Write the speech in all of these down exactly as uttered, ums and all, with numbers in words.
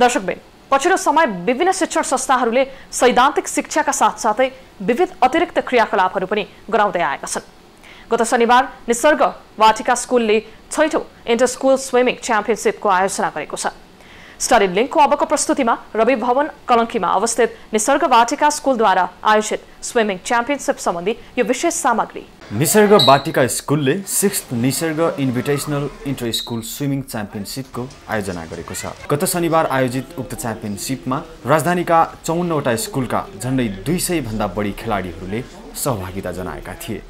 दर्शकबेन पछिल्लो समय विभिन्न शिक्षण संस्थाहरूले सैद्धान्तिक शिक्षाका साथसाथै विविध अतिरिक्त क्रियाकलापहरू पनि गराउँदै आएका छन्। गत शनिबार निसर्ग वाटिका स्कूलले छैठौं इन्टर स्कूल स्विमिङ च्याम्पियनशिपको आयोजना गरेको छ। स्टडी लिंकको अबको प्रस्तुतिमा रवि भवन कलंकीमा अवस्थित निसर्ग वाटिका स्कूलद्वारा आयोजित स्विमिङ च्याम्पियनशिप सम्बन्धी यो विशेष सामग्री। निसर्ग वाटिका स्कूलले sixth Nisarga invitational inter school swimming च्याम्पियनशिपको आयोजना गरेको छ। गत शनिबार आयोजित उक्त च्याम्पियनशिपमा राजधानीका चौवन्न वटा स्कूलका झण्डै दुई सय भन्दा बढी खेलाडीहरूले सहभागिता जनाएका थिए।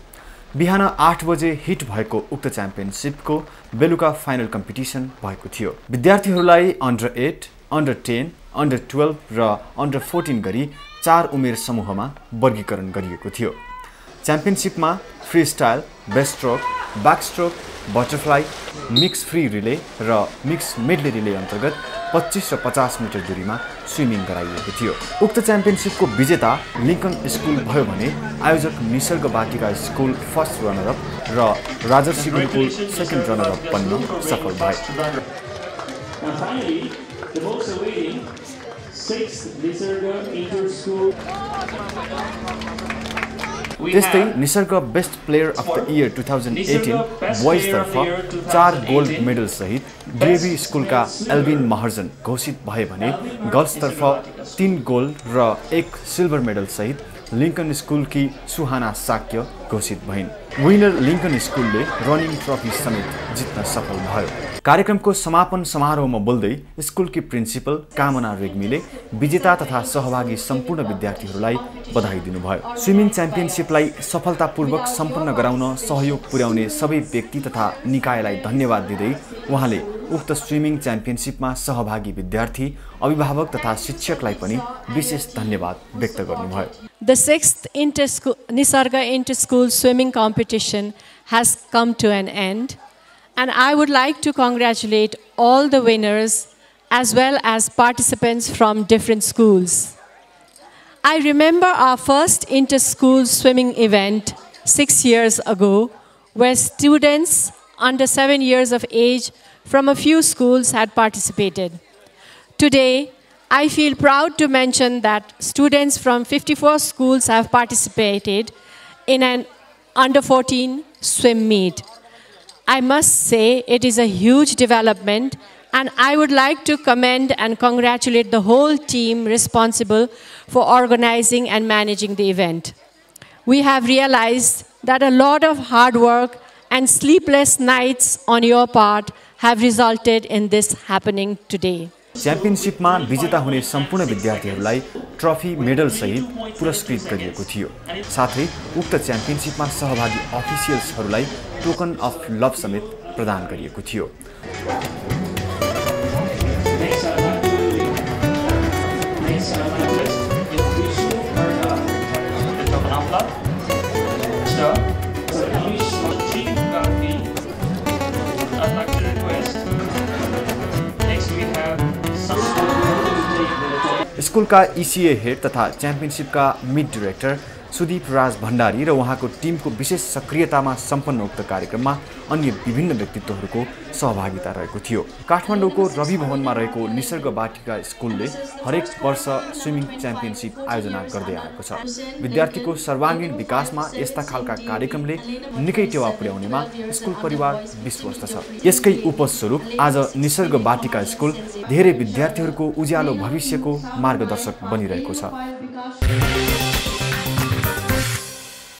बिहान आठ बजे हिट भएको उक्त च्याम्पियनशिपको बेलुका फाइनल कम्पिटिसन भएको थियो। विद्यार्थीहरूलाई under eight, under ten, under twelve र अन्डर फोर्टिन गरी चार उमेर समूहमा वर्गीकरण गरिएको थियो। च्याम्पियनशिपमा free style, breaststroke, backstroke, butterfly, mix free relay र मिक्स मेडले रिले अन्तर्गत पच्चीस र पचास मिटर दूरीमा स्विमिङ गराइएको थियो। उक्त च्याम्पियनशिपको विजेता लिंकन स्कूल भयो भने आयोजक Nisarga Vatika school first runner up र राजर्षि गुरुकुल सेकेन्ड रनरअप बन्न सफल भए। त्यस्तै Nisarga best player of the year दुई हजार अठार बोइजतर्फ चार गोल्ड मेडल सहित ग्रेभी स्कूलका एल्विन महर्जन घोषित भए भने गर्ल्सतर्फ तीन गोल्ड र एक सिल्भर मेडल सहित लिंकन स्कूलकी सुहाना साक्य घोषित भइन्। विनर लिंकन स्कूलले रनिङ ट्रफी समेत जित्न सफल भयो। कार्यक्रमको समापन समारोहमा बोल्दै स्कूलकी प्रिन्सिपल कामना रेग्मीले विजेता तथा सहभागी सम्पूर्ण विद्यार्थीहरूलाई बधाई दिनुभयो। स्विमिङ च्याम्पियनशिपलाई सफलतापूर्वक सम्पन्न गराउन सहयोग पुर्याउने सबै व्यक्ति तथा निकायलाई धन्यवाद दिँदै उहाँले उक्त स्विमिङ च्याम्पियनशिपमा सहभागी विद्यार्थी, अभिभावक तथा शिक्षकलाई पनि विशेष धन्यवाद व्यक्त गर्नुभयो। The sixth inter school Nisarga inter school swimming competition has come to an end. And I would like to congratulate all the winners as well as participants from different schools. I remember our first inter-school swimming event six years ago, where students under seven years of age from a few schools had participated. Today, I feel proud to mention that students from fifty-four schools have participated in an under fourteen swim meet. I must say it is a huge development, and I would like to commend and congratulate the whole team responsible for organizing and managing the event. We have realized that a lot of hard work and sleepless nights on your part have resulted in this happening today. च्याम्पियनशिपमा विजेता हुने सम्पूर्ण विद्यार्थीहरूलाई trophy medal सहित पुरस्कृत गरिएको थियो। साथै उक्त च्याम्पियनशिपमा सहभागी अफिसियल्सहरूलाई टोकन अफ लभ समेत प्रदान गरिएको थियो। स्कूलका ईसीए हेड तथा च्याम्पियनशिपका मिड डिरेक्टर सुदीप राज भण्डारी र उहाँको टिमको विशेष सक्रियतामा सम्पन्न उक्त कार्यक्रममा अन्य विभिन्न व्यक्तित्वहरूको सहभागिता रहेको थियो। काठमाडौँको रवि भवनमा रहेको निसर्ग वाटिका स्कूलले हरेक वर्ष स्विमिङ च्याम्पियनसिप आयोजना गर्दै आएको छ। विद्यार्थीको सर्वाङ्गीण विकासमा यस्ता खालका कार्यक्रमले निकै टेवा पुर्याउनेमा स्कुल परिवार विश्वस्त छ। यसकै उपस्वरूप आज निसर्ग वाटिका स्कुल धेरै विद्यार्थीहरूको उज्यालो भविष्यको मार्गदर्शक बनिरहेको छ।